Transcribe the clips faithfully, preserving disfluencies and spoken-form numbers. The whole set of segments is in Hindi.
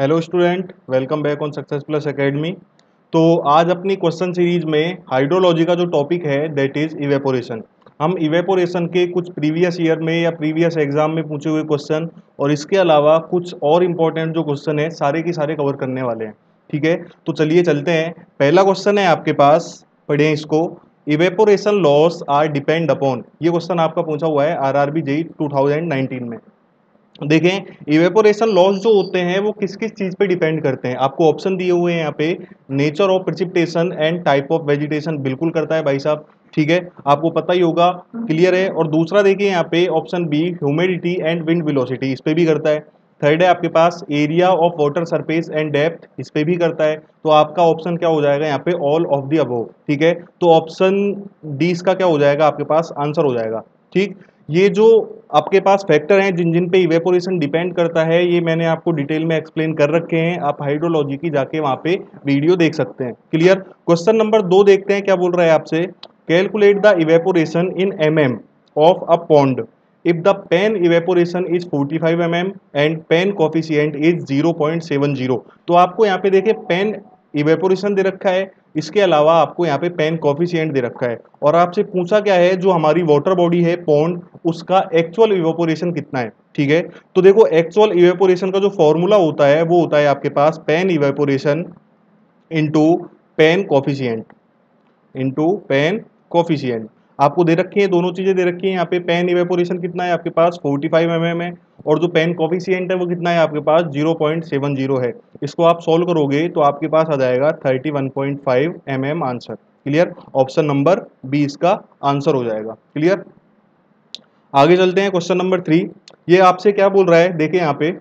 Hello student, welcome back on success plus academy. तो आज अपनी क्वेश्चन सीरीज में हाइड्रोलॉजी का जो टॉपिक है दैट इज़ इवेपोरेशन। हम इवेपोरेशन के कुछ प्रीवियस ईयर में या प्रीवियस एग्जाम में पूछे हुए क्वेश्चन और इसके अलावा कुछ और इम्पोर्टेंट जो क्वेश्चन है सारे के सारे कवर करने वाले हैं। ठीक है, तो चलिए चलते हैं। पहला क्वेश्चन है आपके पास, पढ़ें इसको। Evaporation loss are depend upon, ये क्वेश्चन आपका पूछा हुआ है R R B J E two thousand nineteen में। देखें, इवेपोरेशन लॉस जो होते हैं वो किस किस चीज़ पे डिपेंड करते हैं। आपको ऑप्शन दिए हुए हैं यहाँ पे, nature of precipitation and type of vegetation. बिल्कुल करता है भाई साहब, ठीक है, आपको पता ही होगा, क्लियर है। और दूसरा देखिए यहाँ पे option B, humidity and wind velocity, इस पे भी करता है। थर्ड है आपके पास area of water surface and depth, इस पे भी करता है। तो आपका ऑप्शन क्या हो जाएगा यहाँ पे, ऑल ऑफ द अबव। ठीक है, तो ऑप्शन डी इसका क्या हो जाएगा आपके पास, आंसर हो जाएगा। ठीक, ये जो आपके पास फैक्टर हैं जिन जिन पे इवेपोरेशन डिपेंड करता है ये मैंने आपको डिटेल में एक्सप्लेन कर रखे हैं। आप हाइड्रोलॉजी की जाके वहाँ पे वीडियो देख सकते हैं। क्लियर। क्वेश्चन नंबर दो देखते हैं क्या बोल रहा है आपसे। Calculate the evaporation in mm of a pond if the pan evaporation is forty five mm and pan coefficient is zero point seven zero. तो आपको यहाँ पे देखे पैन इवेपोरेशन दे रखा है, इसके अलावा आपको यहाँ पे पैन कोफिशिएंट दे रखा है और आपसे पूछा क्या है जो हमारी वाटर बॉडी है पॉन्ड उसका एक्चुअल इवेपोरेशन कितना है। ठीक है, तो देखो एक्चुअल इवेपोरेशन का जो फॉर्मूला होता है वो होता है आपके पास pan evaporation into pan coefficient into pan coefficient. आपको दे रखी है, दोनों चीज़ें दे रखी हैं यहाँ पे। पैन इवेपोरेशन कितना है आपके पास, फोर्टी फाइव एमएम है, और जो पैन कोफिशिएंट है वो कितना है आपके पास, जीरो पॉइंट सेवन जीरो है। इसको आप सॉल्व करोगे तो आपके पास आ जाएगा thirty one point five mm answer. Clear, option number B इसका आंसर हो जाएगा। क्लियर, आगे चलते हैं। क्वेश्चन नंबर थ्री, ये आपसे क्या बोल रहा है देखें यहाँ पे।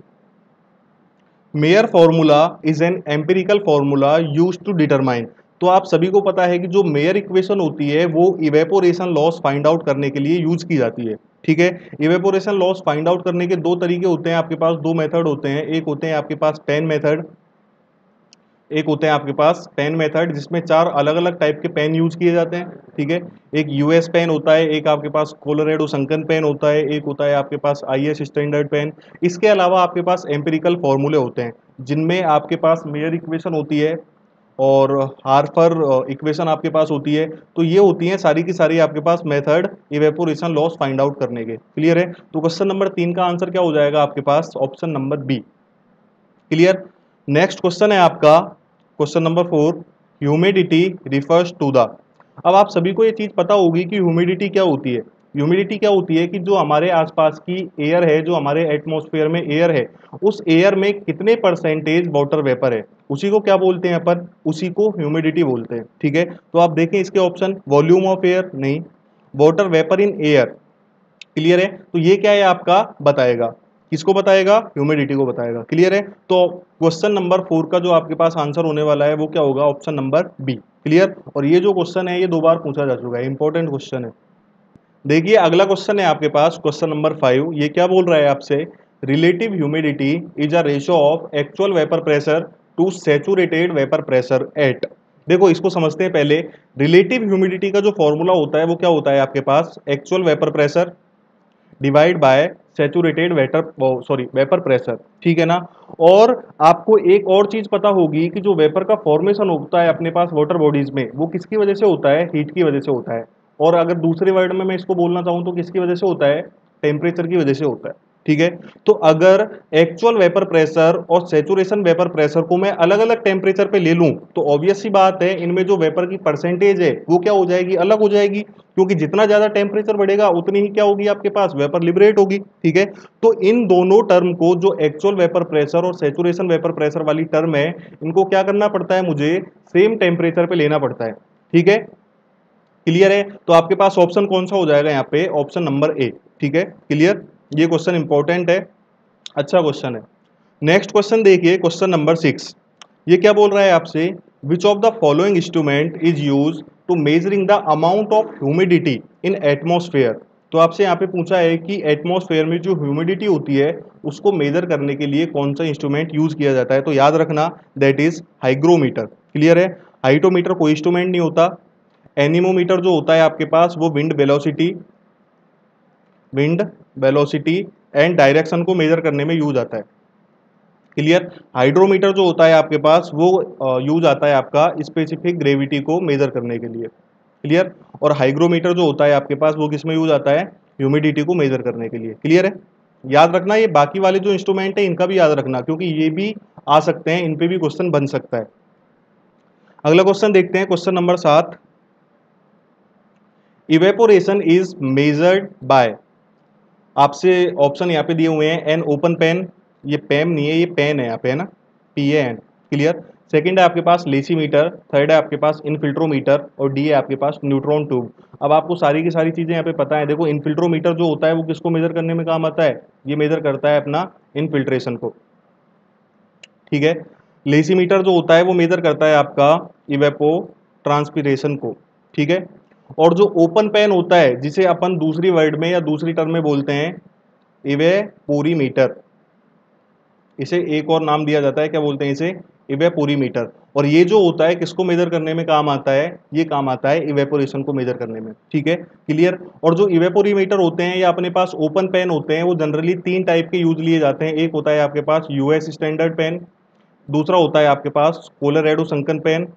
Meyer formula is an empirical formula use to determine. तो आप सभी को पता है कि जो मेयर इक्वेशन होती है वो इवेपोरेशन लॉस फाइंड आउट करने के लिए यूज की जाती है। ठीक है, इवेपोरेशन लॉस फाइंड आउट करने के दो तरीके होते हैं आपके पास, दो मेथड होते हैं। एक होते हैं आपके पास पैन मेथड, एक होते हैं आपके पास पैन मेथड जिसमें चार अलग अलग टाइप के पैन यूज किए जाते हैं। ठीक है, एक यूएस पैन होता है, एक आपके पास कोलोराडो संकन पैन होता है, एक होता है आपके पास आईएस स्टैंडर्ड पैन। इसके अलावा आपके पास एम्पेरिकल फॉर्मूले होते हैं जिनमें आपके पास मेयर इक्वेशन होती है और हार्फर इक्वेशन आपके पास होती है। तो ये होती हैं सारी की सारी आपके पास method evaporation loss find out करने के। क्लियर है, तो क्वेश्चन नंबर तीन का आंसर क्या हो जाएगा आपके पास, option number B. Clear, next question है आपका question number four, humidity refers to the. अब आप सभी को ये चीज़ पता होगी कि ह्यूमिडिटी क्या होती है। ह्यूमिडिटी क्या होती है कि जो हमारे आसपास की एयर है, जो हमारे एटमॉस्फेयर में एयर है, उस एयर में कितने परसेंटेज वाटर वेपर है उसी को क्या बोलते हैं अपन, उसी को ह्यूमिडिटी बोलते हैं। ठीक है, तो आप देखें इसके ऑप्शन, वॉल्यूम ऑफ एयर नहीं, water vapour in air. Clear है, तो ये क्या है आपका बताएगा, किसको बताएगा, ह्यूमिडिटी को बताएगा। क्लियर है, तो क्वेश्चन नंबर फोर का जो आपके पास आंसर होने वाला है वो क्या होगा, ऑप्शन नंबर बी। क्लियर, और ये जो क्वेश्चन है ये दो बार पूछा जा चुका है, इंपॉर्टेंट क्वेश्चन है। देखिए अगला क्वेश्चन है आपके पास क्वेश्चन नंबर फाइव, ये क्या बोल रहा है आपसे। Relative humidity is a ratio of actual vapour pressure to saturated vapour pressure at. देखो इसको समझते हैं पहले। रिलेटिव ह्यूमिडिटी का जो फॉर्मूला होता है वो क्या होता है आपके पास, actual vapour pressure divide by saturated vapour sorry vapour pressure. ठीक है ना, और आपको एक और चीज़ पता होगी कि जो वेपर का फॉर्मेशन होता है अपने पास वाटर बॉडीज़ में वो किसकी वजह से होता है, हीट की वजह से होता है। और अगर दूसरे वर्ड में मैं इसको बोलना चाहूँ तो किसकी वजह से होता है, टेम्परेचर की वजह से होता है। ठीक है, तो अगर एक्चुअल वेपर प्रेशर और सैचुरेशन वेपर प्रेशर को मैं अलग अलग टेम्परेचर पे ले लूँ तो ऑब्वियस सी बात है इनमें जो वेपर की परसेंटेज है वो क्या हो जाएगी, अलग हो जाएगी, क्योंकि जितना ज़्यादा टेम्परेचर बढ़ेगा उतनी ही क्या होगी आपके पास, वेपर लिबरेट होगी। ठीक है, तो इन दोनों टर्म को, जो एक्चुअल वेपर प्रेशर और सैचुरेशन वेपर प्रेशर वाली टर्म है, इनको क्या करना पड़ता है, मुझे सेम टेम्परेचर पर लेना पड़ता है। ठीक है, क्लियर है, तो आपके पास ऑप्शन कौन सा हो जाएगा यहाँ पे, ऑप्शन नंबर ए। ठीक है, क्लियर, ये क्वेश्चन इंपॉर्टेंट है, अच्छा क्वेश्चन है। नेक्स्ट क्वेश्चन देखिए क्वेश्चन नंबर सिक्स, ये क्या बोल रहा है आपसे। Which of the following instrument is use to measuring the amount of humidity in atmosphere. तो आपसे यहाँ पे पूछा है कि एटमॉस्फेयर में जो ह्यूमिडिटी होती है उसको मेजर करने के लिए कौन सा इंस्ट्रूमेंट यूज किया जाता है। तो याद रखना दैट इज हाइग्रोमीटर। क्लियर है, हाइटोमीटर कोई इंस्ट्रूमेंट नहीं होता। एनीमोमीटर जो होता है आपके पास वो wind velocity wind velocity and direction को मेजर करने में यूज आता है। क्लियर। हाइड्रोमीटर जो होता है आपके पास वो यूज आता है आपका स्पेसिफिक ग्रेविटी को मेजर करने के लिए, क्लियर। और हाइग्रोमीटर जो होता है आपके पास वो किस में यूज आता है, ह्यूमिडिटी को मेजर करने के लिए, क्लियर है। याद रखना ये बाकी वाले जो इंस्ट्रूमेंट है इनका भी याद रखना, क्योंकि ये भी आ सकते हैं, इन पे भी क्वेश्चन बन सकता है। अगला क्वेश्चन देखते हैं, क्वेश्चन नंबर सात। इवेपोरेशन इज मेजर्ड बाय, आपसे ऑप्शन यहाँ पे दिए हुए हैं, एन ओपन पैन, ये पैम नहीं है ये पैन है यहाँ पे, है ना, P A N, clear. Second है आपके पास लेसीमीटर, थर्ड है आपके पास इनफिल्ट्रोमीटर और डी है आपके पास न्यूट्रॉन ट्यूब। अब आपको सारी की सारी चीज़ें यहाँ पे पता है। देखो इनफिल्ट्रोमीटर जो होता है वो किसको मेजर करने में काम आता है, ये मेजर करता है अपना इनफिल्ट्रेशन को, ठीक है। लेसीमीटर जो होता है वो मेजर करता है आपका इवेपो ट्रांसपीरेशन को, ठीक है। और जो ओपन पैन होता है जिसे अपन दूसरी वर्ड में या दूसरी टर्म में बोलते हैं इवेपोरीमीटर, इसे एक और नाम दिया जाता है, क्या बोलते हैं इसे, इवेपोरीमीटर। और ये जो होता है किसको मेजर करने में काम आता है, ये काम आता है इवेपोरेशन को मेजर करने में, ठीक है, क्लियर। और जो इवेपोरीमीटर होते हैं या अपने पास ओपन पैन होते हैं वो जनरली तीन टाइप के यूज लिए जाते हैं। एक होता है आपके पास यूएस स्टैंडर्ड पैन, दूसरा होता है आपके पास कोलोराडो संकन पैन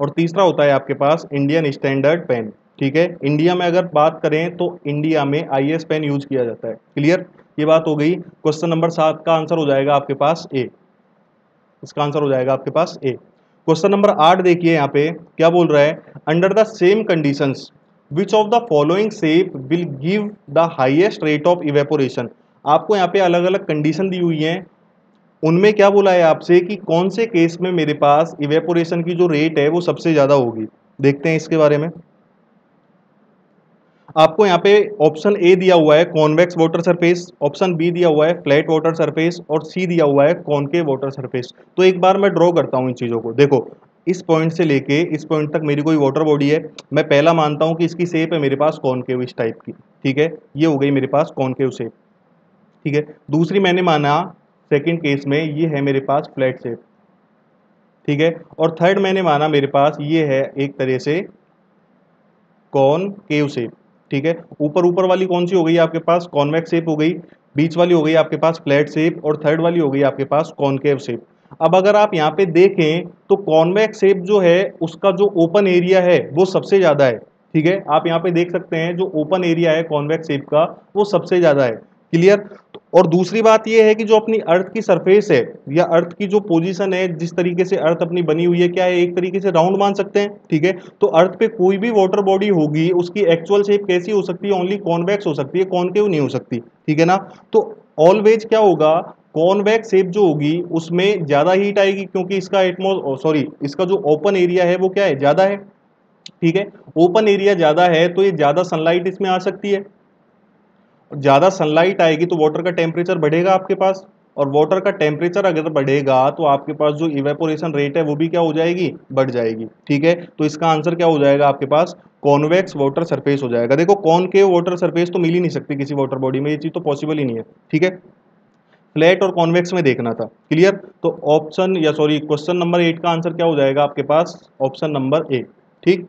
और तीसरा होता है आपके पास इंडियन स्टैंडर्ड पैन, ठीक है। इंडिया में अगर बात करें तो इंडिया में आईएस पैन यूज किया जाता है, क्लियर। ये बात हो गई। क्वेश्चन नंबर सात का आंसर हो जाएगा आपके पास ए, इसका आंसर हो जाएगा आपके पास ए। क्वेश्चन नंबर आठ देखिए यहाँ पे क्या बोल रहा है, under the same conditions which of the following shape will give the highest rate of evaporation. आपको यहाँ पे अलग अलग कंडीशन दी हुई हैं, उनमें क्या बोला है आपसे कि कौन से केस में मेरे पास इवेपोरेशन की जो रेट है वो सबसे ज़्यादा होगी। देखते हैं इसके बारे में। आपको यहाँ पे ऑप्शन ए दिया हुआ है convex water surface, option B दिया हुआ है फ्लैट वाटर सरफेस और सी दिया हुआ है कॉनकेव वाटर सरफेस। तो एक बार मैं ड्रॉ करता हूँ इन चीज़ों को। देखो इस पॉइंट से लेके इस पॉइंट तक मेरी कोई वाटर बॉडी है, मैं पहला मानता हूँ कि इसकी शेप है मेरे पास कॉनकेव इस टाइप की, ठीक है, ये हो गई मेरे पास कॉनकेव शेप, ठीक है। दूसरी मैंने माना सेकेंड केस में ये है मेरे पास फ्लैट शेप, ठीक है। और थर्ड मैंने माना मेरे पास ये है एक तरह से कॉनकेव शेप, ठीक है। ऊपर ऊपर वाली कौन सी हो गई आपके पास कॉन्वेक्स शेप हो गई, बीच वाली हो गई आपके पास फ्लैट शेप और थर्ड वाली हो गई आपके पास कॉनकेव शेप। अब अगर आप यहाँ पे देखें तो कॉन्वेक्स शेप जो है उसका जो ओपन एरिया है वो सबसे ज़्यादा है, ठीक है। आप यहाँ पे देख सकते हैं जो ओपन एरिया है कॉन्वेक्स शेप का वो सबसे ज़्यादा है, क्लियर। और दूसरी बात यह है कि जो अपनी अर्थ की सरफेस है या अर्थ की जो पोजीशन है, जिस तरीके से अर्थ अपनी बनी हुई है, क्या है, एक तरीके से राउंड मान सकते हैं, ठीक है। तो अर्थ पे कोई भी वाटर बॉडी होगी उसकी एक्चुअल शेप कैसी हो सकती है, ओनली कॉन्वेक्स हो सकती है, कॉनकेव नहीं हो सकती, ठीक है ना। तो ऑलवेज क्या होगा, कॉन्वेक्स शेप जो होगी उसमें ज़्यादा हीट आएगी, क्योंकि इसका एटमो सॉरी इसका जो ओपन एरिया है वो क्या है, ज़्यादा है, ठीक है। ओपन एरिया ज़्यादा है तो ये ज़्यादा सनलाइट इसमें आ सकती है, ज़्यादा सनलाइट आएगी तो वाटर का टेम्परेचर बढ़ेगा आपके पास, और वाटर का टेम्परेचर अगर बढ़ेगा तो आपके पास जो इवेपोरेशन रेट है वो भी क्या हो जाएगी, बढ़ जाएगी, ठीक है। तो इसका आंसर क्या हो जाएगा आपके पास, कॉन्वेक्स वाटर सरफेस हो जाएगा। देखो कॉनकेव वाटर सरफेस तो मिल ही नहीं सकती किसी वाटर बॉडी में, ये चीज़ तो पॉसिबल ही नहीं है, ठीक है। फ्लैट और कॉन्वेक्स में देखना था, क्लियर। तो ऑप्शन या सॉरी क्वेश्चन नंबर एट का आंसर क्या हो जाएगा आपके पास, ऑप्शन नंबर ए, ठीक।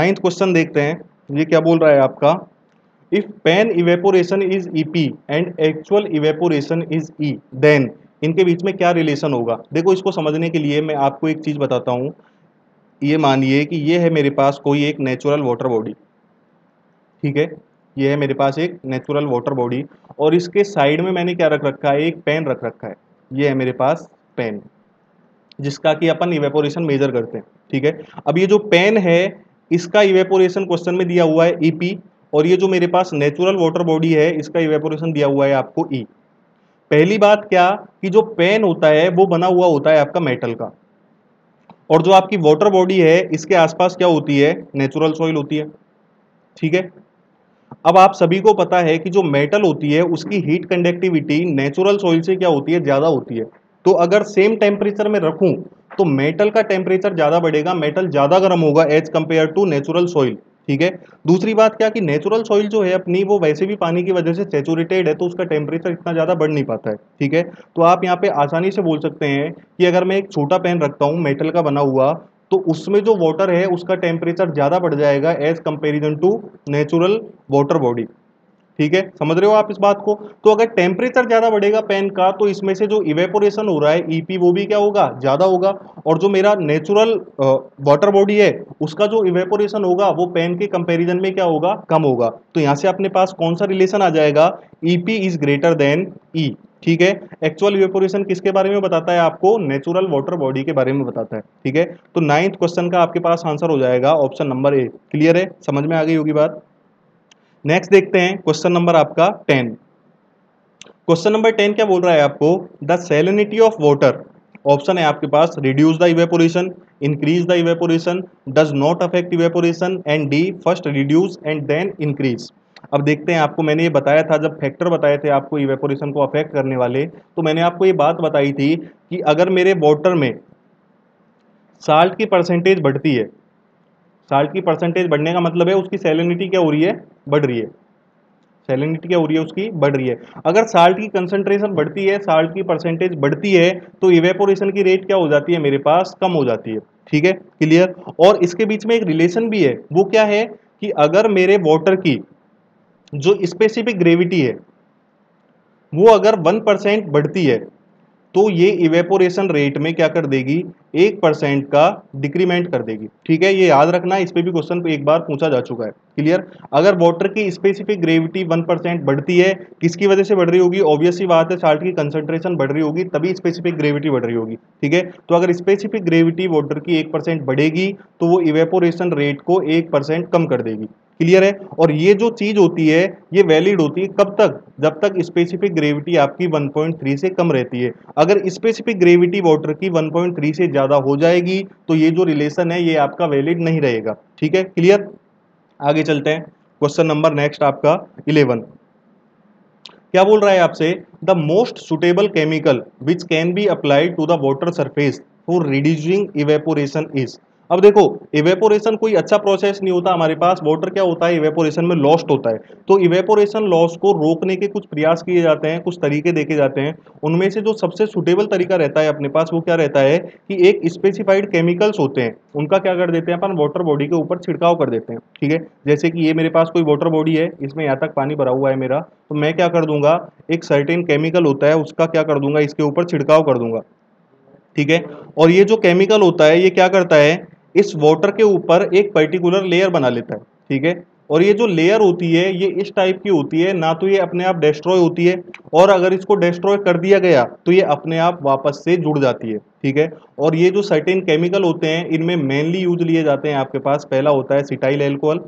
नाइन्थ क्वेश्चन देखते हैं, ये क्या बोल रहा है आपका, If pan evaporation is E P and actual evaporation is E, then इनके बीच में क्या रिलेशन होगा। देखो इसको समझने के लिए मैं आपको एक चीज़ बताता हूँ। ये मानिए कि ये है मेरे पास कोई एक नेचुरल वाटर बॉडी, ठीक है, ये है मेरे पास एक नेचुरल वाटर बॉडी और इसके साइड में मैंने क्या रख रखा है, एक पैन रख रखा है, ये है मेरे पास पैन जिसका कि अपन इवेपोरेशन मेजर करते हैं, ठीक है। अब ये जो पैन है इसका इवेपोरेशन क्वेश्चन में दिया हुआ है E P और ये जो मेरे पास नेचुरल वाटर बॉडी है इसका इवेपोरेशन दिया हुआ है आपको E। पहली बात क्या कि जो पैन होता है वो बना हुआ होता है आपका मेटल का और जो आपकी वाटर बॉडी है इसके आसपास क्या होती है, नेचुरल सॉइल होती है, ठीक है। अब आप सभी को पता है कि जो मेटल होती है उसकी हीट कंडक्टिविटी नेचुरल सॉइल से क्या होती है, ज़्यादा होती है। तो अगर सेम टेम्परेचर में रखूँ तो मेटल का टेम्परेचर ज़्यादा बढ़ेगा, मेटल ज़्यादा गर्म होगा as compare to natural soil, ठीक है। दूसरी बात क्या कि नेचुरल सॉइल जो है अपनी वो वैसे भी पानी की वजह से सैचुरेटेड है तो उसका टेम्परेचर इतना ज़्यादा बढ़ नहीं पाता है, ठीक है। तो आप यहाँ पे आसानी से बोल सकते हैं कि अगर मैं एक छोटा पैन रखता हूँ मेटल का बना हुआ तो उसमें जो वाटर है उसका टेम्परेचर ज़्यादा बढ़ जाएगा as comparison to natural water body, ठीक है, समझ रहे हो आप इस बात को। तो अगर टेम्परेचर ज़्यादा बढ़ेगा पैन का तो इसमें से जो इवेपोरेशन हो रहा है ईपी वो भी क्या होगा, ज़्यादा होगा, और जो मेरा नेचुरल वाटर बॉडी है उसका जो इवेपोरेशन होगा वो पैन के कंपैरिजन में क्या होगा, कम होगा। तो यहाँ से अपने पास कौन सा रिलेशन आ जाएगा, EP is greater than E. ठीक है, एक्चुअल इवेपोरेशन किसके बारे में बताता है आपको, नेचुरल वाटर बॉडी के बारे में बताता है। ठीक है, तो नाइन्थ क्वेश्चन का आपके पास आंसर हो जाएगा ऑप्शन नंबर ए। क्लियर है, समझ में आ गई होगी बात। नेक्स्ट देखते हैं क्वेश्चन नंबर आपका टेन। क्वेश्चन नंबर टेन क्या बोल रहा है आपको, the salinity of water, option है आपके पास reduce the evaporation, increase the evaporation, does not affect evaporation, and D first reduce and then increase. अब देखते हैं आपको, मैंने ये बताया था जब फैक्टर बताए थे आपको इवेपोरेशन को अफेक्ट करने वाले, तो मैंने आपको ये बात बताई थी कि अगर मेरे वाटर में साल्ट की परसेंटेज बढ़ती है, साल्ट की परसेंटेज बढ़ने का मतलब है उसकी सैलिनिटी क्या हो रही है, बढ़ रही है, सैलिनिटी क्या हो रही है उसकी, बढ़ रही है। अगर साल्ट की कंसंट्रेशन बढ़ती है, साल्ट की परसेंटेज बढ़ती है, तो इवेपोरेशन की रेट क्या हो जाती है मेरे पास, कम हो जाती है। ठीक है, क्लियर। और इसके बीच में एक रिलेशन भी है, वो क्या है कि अगर मेरे वाटर की जो स्पेसिफिक ग्रेविटी है वो अगर वन परसेंट बढ़ती है तो ये इवेपोरेशन रेट में क्या कर देगी, एक परसेंट का डिक्रीमेंट कर देगी। ठीक है, ये याद रखना, इस पर भी क्वेश्चन एक बार पूछा जा चुका है। क्लियर, अगर वाटर की स्पेसिफिक ग्रेविटी वन परसेंट बढ़ती है, किसकी वजह से बढ़ रही होगी, ऑब्वियसली बात है साल्ट की कंसंट्रेशन बढ़ रही होगी तभी स्पेसिफिक ग्रेविटी बढ़ रही होगी। ठीक है, तो अगर स्पेसिफिक ग्रेविटी वाटर की एक परसेंट बढ़ेगी तो वो इवेपोरेशन रेट को एक परसेंट कम कर देगी। क्लियर है, और ये जो चीज़ होती है ये वैलिड होती है कब तक, जब तक स्पेसिफिक ग्रेविटी आपकी वन पॉइंट थ्री से कम रहती है। अगर स्पेसिफिक ग्रेविटी वाटर की वन पॉइंट थ्री से ज़्यादा हो जाएगी तो ये जो रिलेशन है ये आपका वैलिड नहीं रहेगा। ठीक है, क्लियर। आगे चलते हैं, क्वेश्चन नंबर नेक्स्ट आपका इलेवन क्या बोल रहा है आपसे, the most suitable chemical which can be applied to the water surface for reducing evaporation is. अब देखो, इवेपोरेशन कोई अच्छा प्रोसेस नहीं होता हमारे पास, वाटर क्या होता है इवेपोरेशन में लॉस्ट होता है। तो इवेपोरेशन लॉस को रोकने के कुछ प्रयास किए जाते हैं, कुछ तरीके देखे जाते हैं, उनमें से जो सबसे सुटेबल तरीका रहता है अपने पास वो क्या रहता है कि एक स्पेसिफाइड केमिकल्स होते हैं उनका क्या कर देते हैं अपन, वाटर बॉडी के ऊपर छिड़काव कर देते हैं। ठीक है, जैसे कि ये मेरे पास कोई वाटर बॉडी है, इसमें यहाँ तक पानी भरा हुआ है मेरा, तो मैं क्या कर दूंगा, एक सर्टेन केमिकल होता है उसका क्या कर दूंगा, इसके ऊपर छिड़काव कर दूंगा। ठीक है, और ये जो केमिकल होता है ये क्या करता है, इस वाटर के ऊपर एक पर्टिकुलर लेयर बना लेता है। ठीक है, और ये जो लेयर होती है ये इस टाइप की होती है, ना तो ये अपने आप डिस्ट्रॉय होती है, और अगर इसको डिस्ट्रॉय कर दिया गया तो ये अपने आप वापस से जुड़ जाती है। ठीक है, और ये जो सर्टेन केमिकल होते हैं इनमें मेनली यूज लिए जाते हैं आपके पास, पहला होता है सिटाइल एल्कोहल,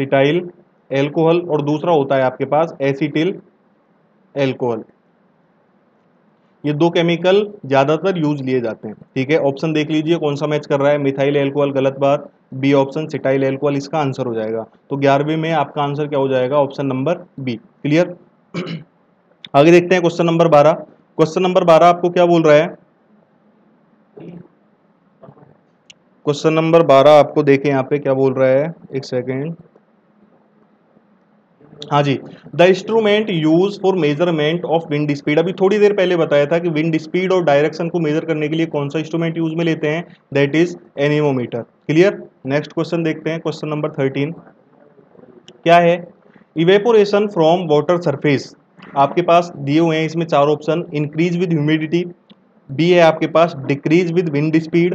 सिटाइल एल्कोहल, और दूसरा होता है आपके पास एसिटिल एल्कोहल। ये दो केमिकल ज़्यादातर यूज लिए जाते हैं। ठीक है, ऑप्शन देख लीजिए कौन सा मैच कर रहा है, मिथाइल एल्कोहल गलत बात, बी ऑप्शन सिटाइल एल्कोहल इसका आंसर हो जाएगा। तो ग्यारहवें में आपका आंसर क्या हो जाएगा, ऑप्शन नंबर बी। क्लियर। आगे देखते हैं क्वेश्चन नंबर बारह। क्वेश्चन नंबर बारह आपको क्या बोल रहा है, क्वेश्चन नंबर बारह आपको देखें यहाँ पे क्या बोल रहा है, एक सेकेंड, हाँ जी, the instrument use for measurement of wind speed. अभी थोड़ी देर पहले बताया था कि विंड स्पीड और डायरेक्शन को मेजर करने के लिए कौन सा इंस्ट्रूमेंट यूज में लेते हैं, that is anemometer. Clear. Next question देखते हैं, क्वेश्चन नंबर थर्टीन क्या है, इवेपोरेशन फ्रॉम वाटर सरफेस। आपके पास दिए हुए हैं इसमें चार option, increase with humidity, B है आपके पास decrease with wind speed,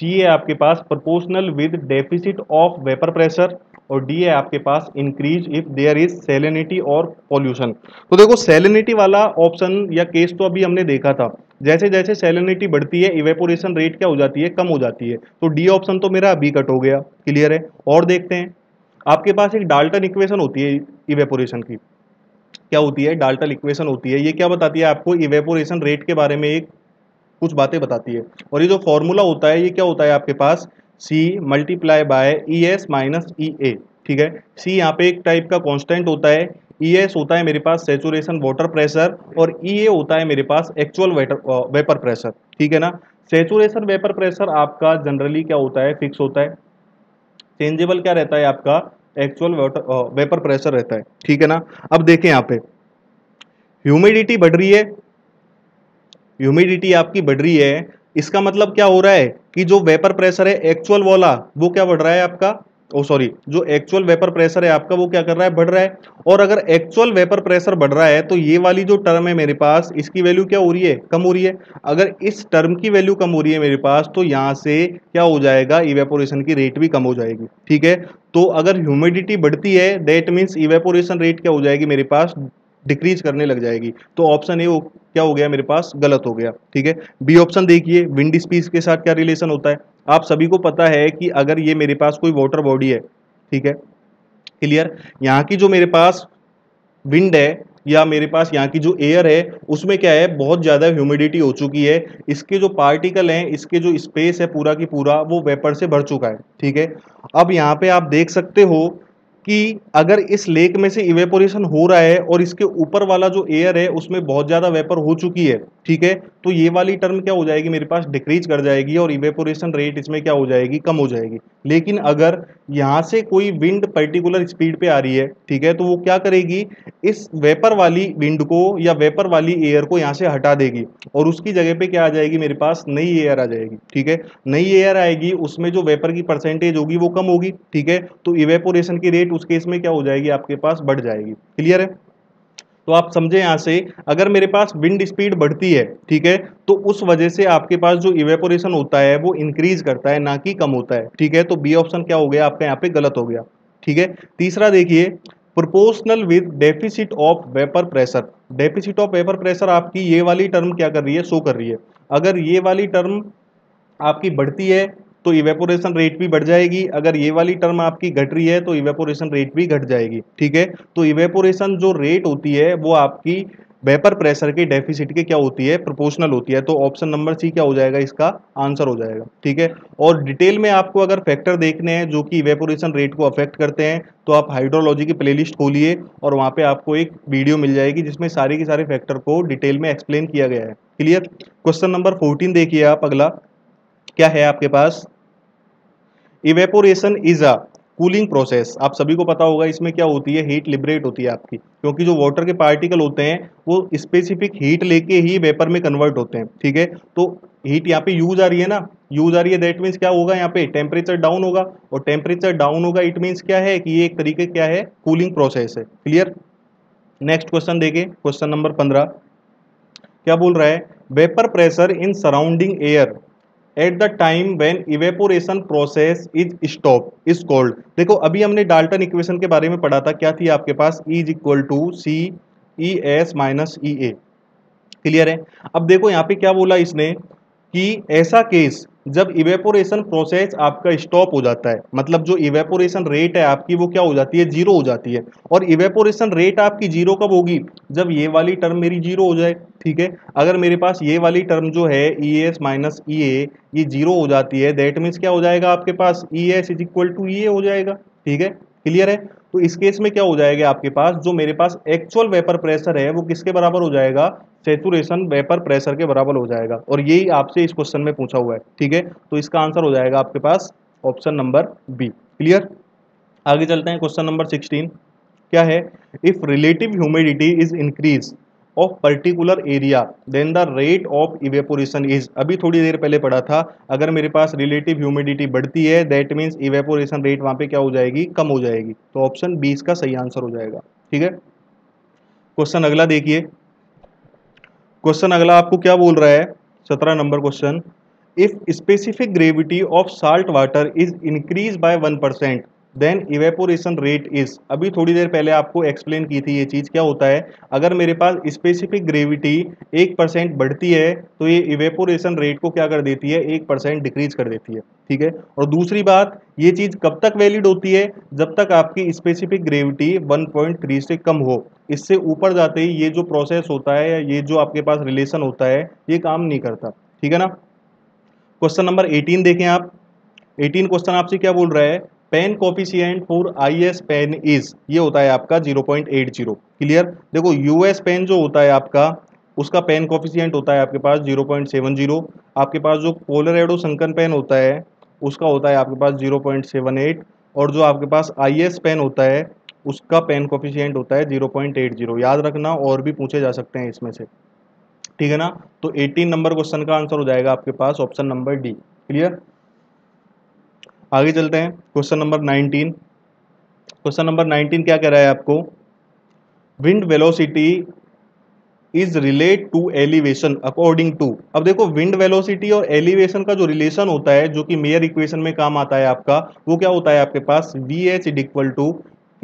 C है आपके पास proportional with deficit of vapour pressure, और डी है आपके पास increase if there is salinity और पॉल्यूशन। तो देखो, सैलिनिटी वाला ऑप्शन या केस तो अभी हमने देखा था, जैसे जैसे सैलिनिटी बढ़ती है इवेपोरेशन रेट क्या हो जाती है, कम हो जाती है। तो डी ऑप्शन तो मेरा अभी कट हो गया। क्लियर है। और देखते हैं, आपके पास एक डाल्टन इक्वेशन होती है इवेपोरेशन की, क्या होती है, डाल्टन इक्वेशन होती है। ये क्या बताती है आपको, इवेपोरेशन रेट के बारे में एक कुछ बातें बताती है। और ये जो फॉर्मूला होता है ये क्या होता है आपके पास, C multiply by E S minus E A. ठीक है, C यहाँ पे एक टाइप का कांस्टेंट होता है, ई एस होता है मेरे पास सेचुरेशन वाटर प्रेशर, और ई ए होता है मेरे पास एक्चुअल वेपर प्रेशर। ठीक है ना, सेचुरेशन वेपर प्रेशर आपका जनरली क्या होता है, फिक्स होता है, चेंजेबल क्या रहता है आपका, एक्चुअल वाटर वेपर प्रेशर रहता है। ठीक है ना। अब देखें यहाँ पे ह्यूमिडिटी बढ़ रही है, ह्यूमिडिटी आपकी बढ़ रही है, इसका मतलब क्या हो रहा है कि जो वेपर प्रेशर है एक्चुअल वाला वो क्या बढ़ रहा है आपका, ओ सॉरी जो एक्चुअल वेपर प्रेशर है आपका वो क्या कर रहा है, बढ़ रहा है। और अगर एक्चुअल वेपर प्रेशर बढ़ रहा है तो ये वाली जो टर्म है मेरे पास इसकी वैल्यू क्या हो रही है, कम हो रही है। अगर इस टर्म की वैल्यू कम हो रही है मेरे पास तो यहाँ से क्या हो जाएगा, इवेपोरेशन की रेट भी कम हो जाएगी। ठीक है, तो अगर ह्यूमिडिटी बढ़ती है दैट मीन्स इवेपोरेशन रेट क्या हो जाएगी मेरे पास, डिक्रीज करने लग जाएगी। तो ऑप्शन ए क्या हो गया मेरे पास, गलत हो गया। ठीक है, बी ऑप्शन देखिए विंडी स्पीस के साथ क्या रिलेशन होता है। आप सभी को पता है कि अगर ये मेरे पास कोई वाटर बॉडी है, ठीक है क्लियर, यहाँ की जो मेरे पास विंड है या मेरे पास यहाँ की जो एयर है उसमें क्या है, बहुत ज़्यादा ह्यूमिडिटी हो चुकी है, इसके जो पार्टिकल हैं, इसके जो स्पेस है पूरा की पूरा वो वेपर से भर चुका है। ठीक है, अब यहाँ पे आप देख सकते हो कि अगर इस लेक में से इवेपोरेशन हो रहा है और इसके ऊपर वाला जो एयर है उसमें बहुत ज़्यादा वेपर हो चुकी है, ठीक है, तो ये वाली टर्म क्या हो जाएगी मेरे पास, डिक्रीज कर जाएगी और इवेपोरेशन रेट इसमें क्या हो जाएगी, कम हो जाएगी। लेकिन अगर यहाँ से कोई विंड पर्टिकुलर स्पीड पे आ रही है, ठीक है, तो वो क्या करेगी, इस वेपर वाली विंड को या वेपर वाली एयर को यहाँ से हटा देगी और उसकी जगह पे क्या आ जाएगी मेरे पास, नई एयर आ जाएगी। ठीक है, नई एयर आएगी उसमें जो वेपर की परसेंटेज होगी वो कम होगी। ठीक है, तो इवेपोरेशन की रेट उस केस में क्या हो जाएगी आपके पास, बढ़ जाएगी। क्लियर है, तो आप समझे यहाँ से अगर मेरे पास विंड स्पीड बढ़ती है, ठीक है, तो उस वजह से आपके पास जो इवेपोरेशन होता है वो इंक्रीज करता है ना कि कम होता है। ठीक है, तो बी ऑप्शन क्या हो गया आपका यहाँ पे, गलत हो गया। ठीक है, तीसरा देखिए proportional with deficit of vapour pressure. Deficit of vapour pressure आपकी ये वाली टर्म क्या कर रही है, शो कर रही है। अगर ये वाली टर्म आपकी बढ़ती है तो इवेपोरेशन रेट भी बढ़ जाएगी, अगर ये वाली टर्म आपकी घट रही है तो इवेपोरेशन रेट भी घट जाएगी। ठीक है, तो इवेपोरेशन जो रेट होती है वो आपकी वेपर प्रेशर के डेफिसिट के क्या होती है, प्रोपोर्शनल होती है। तो ऑप्शन नंबर सी क्या हो जाएगा, इसका आंसर हो जाएगा। ठीक है, और डिटेल में आपको अगर फैक्टर देखने हैं जो कि इवेपोरेशन रेट को अफेक्ट करते हैं तो आप हाइड्रोलॉजी की प्लेलिस्ट खोलिए और वहाँ पे आपको एक वीडियो मिल जाएगी जिसमें सारे के सारे फैक्टर को डिटेल में एक्सप्लेन किया गया है। क्लियर, क्वेश्चन नंबर फोर्टीन देखिए आप, अगला क्या है आपके पास, evaporation is a cooling process. आप सभी को पता होगा इसमें क्या होती है, हीट लिबरेट होती है आपकी, क्योंकि जो वाटर के पार्टिकल होते हैं वो स्पेसिफिक हीट लेके ही वेपर में कन्वर्ट होते हैं। ठीक है, तो हीट यहाँ पे यूज आ रही है ना, यूज आ रही है दैट मीन्स क्या होगा, यहाँ पे टेम्परेचर डाउन होगा और टेम्परेचर डाउन होगा इट मीन्स क्या है कि ये एक तरीके क्या है, कूलिंग प्रोसेस है। क्लियर, नेक्स्ट क्वेश्चन देखें, क्वेश्चन नंबर पंद्रह क्या बोल रहा है, vapour pressure in surrounding air at the time when evaporation process is stop is called. देखो अभी हमने डाल्टन इक्वेशन के बारे में पढ़ा था, क्या थी आपके पास, E is equal to C E S minus E A. Clear है, अब देखो यहाँ पे क्या बोला इसने कि ऐसा केस जब इवेपोरेशन प्रोसेस आपका स्टॉप हो जाता है, मतलब जो इवेपोरेशन रेट है आपकी वो क्या हो जाती है, जीरो हो जाती है। और इवेपोरेशन रेट आपकी जीरो कब होगी, जब ये वाली टर्म मेरी जीरो हो जाए। ठीक है, अगर मेरे पास ये वाली टर्म जो है ई एस माइनस ई ए ये जीरो हो जाती है दैट मीन्स क्या हो जाएगा आपके पास, E S is equal to E A हो जाएगा। ठीक है, क्लियर है, तो इस केस में क्या हो जाएगा आपके पास, जो मेरे पास एक्चुअल वेपर प्रेशर है वो किसके बराबर हो जाएगा, सेचुरेशन वेपर प्रेशर के बराबर हो जाएगा। और यही आपसे इस क्वेश्चन में पूछा हुआ है। ठीक है, तो इसका आंसर हो जाएगा आपके पास ऑप्शन नंबर बी। क्लियर, आगे चलते हैं, क्वेश्चन नंबर सिक्सटीन क्या है, if relative humidity is increase of particular area then the rate of evaporation is. अभी थोड़ी देर पहले पढ़ा था अगर मेरे पास रिलेटिव ह्यूमिडिटी बढ़ती है दैट मीन्स इवेपोरेशन रेट वहाँ पे क्या हो जाएगी, कम हो जाएगी। तो ऑप्शन बी इसका सही आंसर हो जाएगा। ठीक है, क्वेश्चन अगला देखिए, क्वेश्चन अगला आपको क्या बोल रहा है, सत्रह नंबर question, if specific gravity of salt water is increase by one percent then evaporation rate is. अभी थोड़ी देर पहले आपको एक्सप्लेन की थी ये चीज़, क्या होता है अगर मेरे पास स्पेसिफिक ग्रेविटी एक परसेंट बढ़ती है तो ये इवेपोरेशन रेट को क्या कर देती है, एक परसेंट डिक्रीज कर देती है। ठीक है, और दूसरी बात ये चीज़ कब तक वैलिड होती है, जब तक आपकी specific gravity one point three से कम हो। इससे ऊपर जाते ही ये जो प्रोसेस होता है या ये जो आपके पास रिलेशन होता है ये काम नहीं करता। ठीक है ना, क्वेश्चन नंबर एटीन देखें आप, एटीन क्वेश्चन आपसे क्या बोल रहा है, pan coefficient for I S pan is, ये होता है आपका zero point eight zero. Clear, देखो यूएस पैन जो होता है आपका उसका पैन कोफिशियंट होता है आपके पास जीरो पॉइंट सेवन जीरो। आपके पास जो कोलोराडो संकन पैन होता है उसका होता है आपके पास जीरो पॉइंट सेवन एट, और जो आपके पास आई एस पैन होता है उसका पैन कोफिशियंट होता है जीरो पॉइंट एट जीरो। याद रखना, और भी पूछे जा सकते हैं इसमें से। ठीक है ना, तो अठारह नंबर क्वेश्चन का आंसर हो जाएगा आपके पास ऑप्शन नंबर डी। क्लियर, आगे चलते हैं question number nineteen. Question number nineteen क्या कह रहा है आपको, wind velocity is relate to elevation according to. अब देखो विंड वेलोसिटी और एलिवेशन का जो रिलेशन होता है जो कि मेयर इक्वेशन में काम आता है आपका, वो क्या होता है आपके पास V H is equal to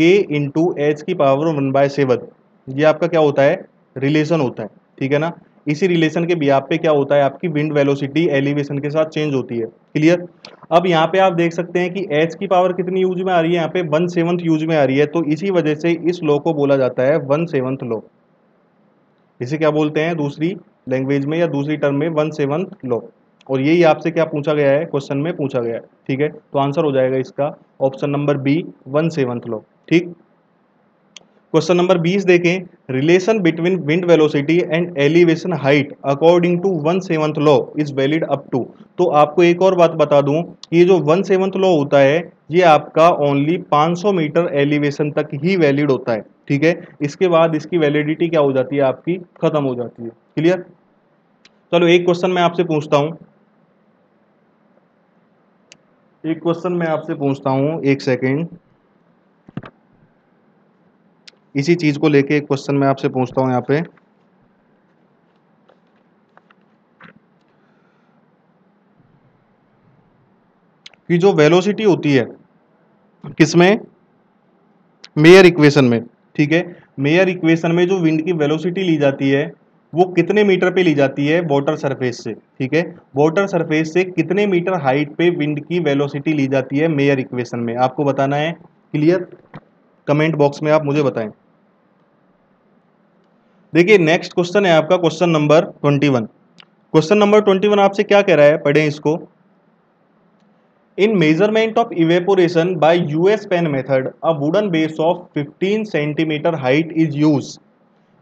K into H की पावर वन बाय सेवन। ये आपका क्या होता है रिलेशन होता है, ठीक है ना। इसी रिलेशन के बिहाफ पे क्या होता है आपकी विंड वेलोसिटी एलिवेशन के साथ चेंज होती है, क्लियर। अब यहाँ पे आप देख सकते हैं कि एच की पावर कितनी यूज में आ रही है, यहाँ पे वन सेवंथ यूज में आ रही है, तो इसी वजह से इस लॉ को बोला जाता है वन सेवंथ लॉ। इसे क्या बोलते हैं दूसरी लैंग्वेज में या दूसरी टर्म में वन सेवंथ लॉ। और यही आपसे क्या पूछा गया है क्वेश्चन में पूछा गया है, ठीक है। तो आंसर हो जाएगा इसका option number B one seventh law, ठीक। क्वेश्चन नंबर बीस देखें, relation between wind velocity and elevation height according to one seventh law is valid up to. तो आपको एक और बात बता दूं कि ये जो वन सेवंथ लॉ होता है ये आपका ओनली पाँच सौ मीटर एलिवेशन तक ही वैलिड होता है, ठीक है। इसके बाद इसकी वैलिडिटी क्या हो जाती है आपकी खत्म हो जाती है, क्लियर। चलो एक क्वेश्चन मैं आपसे पूछता हूँ एक क्वेश्चन मैं आपसे पूछता हूँ एक सेकेंड, इसी चीज को लेके एक क्वेश्चन मैं आपसे पूछता हूं। यहाँ पे कि जो वेलोसिटी होती है किसमें, मेयर इक्वेशन में, ठीक है। मेयर इक्वेशन में जो विंड की वेलोसिटी ली जाती है वो कितने मीटर पे ली जाती है वाटर सरफेस से, ठीक है। वाटर सरफेस से कितने मीटर हाइट पे विंड की वेलोसिटी ली जाती है मेयर इक्वेशन में, आपको बताना है, क्लियर। कमेंट बॉक्स में आप मुझे बताएं। देखिए नेक्स्ट क्वेश्चन है आपका क्वेश्चन नंबर इक्कीस। क्वेश्चन नंबर इक्कीस आपसे क्या कह रहा है, पढ़ें इसको। In measurement of evaporation by US pan method a wooden base of fifteen centimetre height is use.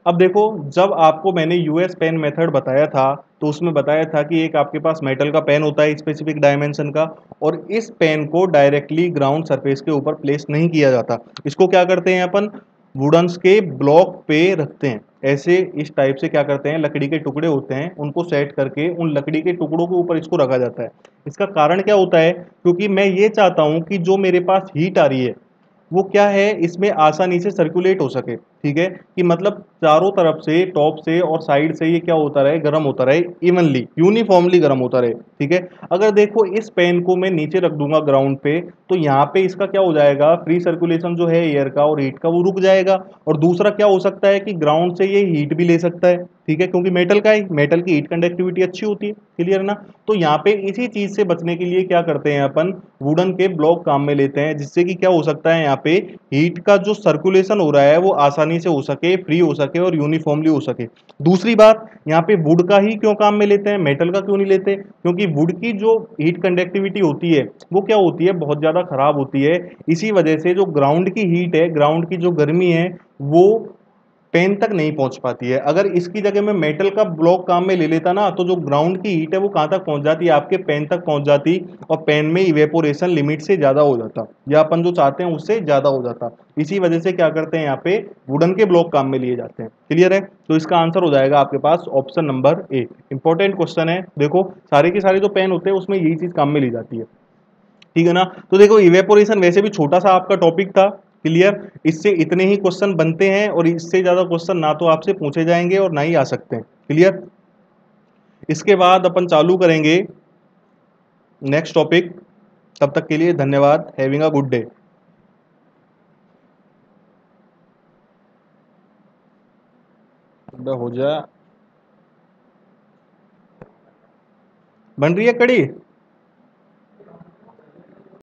अब देखो जब आपको मैंने यूएस पैन मेथड बताया था तो उसमें बताया था कि एक आपके पास मेटल का पैन होता है स्पेसिफिक डायमेंशन का, और इस पैन को डायरेक्टली ग्राउंड सरफेस के ऊपर प्लेस नहीं किया जाता। इसको क्या करते हैं अपन वुडन्स के ब्लॉक पे रखते हैं, ऐसे इस टाइप से क्या करते हैं लकड़ी के टुकड़े होते हैं उनको सेट करके उन लकड़ी के टुकड़ों के ऊपर इसको रखा जाता है। इसका कारण क्या होता है, क्योंकि मैं ये चाहता हूँ कि जो मेरे पास हीट आ रही है वो क्या है इसमें आसानी से सर्कुलेट हो सके, ठीक है। कि मतलब चारों तरफ से टॉप से और साइड से ये क्या होता रहे गर्म होता रहे, इवनली यूनिफॉर्मली गर्म होता रहे, ठीक है। अगर देखो इस पैन को मैं नीचे रख दूंगा ग्राउंड पे तो यहाँ पे इसका क्या हो जाएगा फ्री सर्कुलेशन जो है एयर का और हीट का वो रुक जाएगा। और दूसरा क्या हो सकता है कि ग्राउंड से ये हीट भी ले सकता है, ठीक है, क्योंकि मेटल का है, मेटल की हीट कंडक्टिविटी अच्छी होती है, क्लियर ना। तो यहाँ पे इसी चीज़ से बचने के लिए क्या करते हैं अपन वुडन के ब्लॉक काम में लेते हैं, जिससे कि क्या हो सकता है यहाँ पे हीट का जो सर्कुलेशन हो रहा है वो आसानी से हो सके, फ्री हो सके और यूनिफॉर्मली हो सके। दूसरी बात, यहाँ पे वुड का ही क्यों काम में लेते हैं, मेटल का क्यों नहीं लेते, क्योंकि वुड की जो हीट कंडक्टिविटी होती है वो क्या होती है बहुत ज़्यादा खराब होती है। इसी वजह से जो ग्राउंड की हीट है, ग्राउंड की जो गर्मी है वो पेन तक नहीं पहुंच पाती है। अगर इसकी जगह में मेटल का ब्लॉक काम में ले लेता ना तो जो ग्राउंड की हीट है वो कहाँ तक पहुंच जाती है आपके पेन तक पहुंच जाती, और पेन में इवेपोरेशन लिमिट से ज़्यादा हो जाता या अपन जो चाहते हैं उससे ज़्यादा हो जाता। इसी वजह से क्या करते हैं यहाँ पे वुडन के ब्लॉक काम में लिए जाते हैं, क्लियर है। तो इसका आंसर हो जाएगा आपके पास option number A. Important question है, देखो सारे के सारे जो पेन होते हैं उसमें यही चीज़ काम में ली जाती है, ठीक है ना। तो देखो इवेपोरेशन वैसे भी छोटा सा आपका टॉपिक था, क्लियर। इससे इतने ही क्वेश्चन बनते हैं और इससे ज़्यादा क्वेश्चन ना तो आपसे पूछे जाएंगे और ना ही आ सकते हैं, क्लियर। इसके बाद अपन चालू करेंगे नेक्स्ट टॉपिक, तब तक के लिए धन्यवाद, हैविंग अ गुड डे। हो जा बन रही है कड़ी।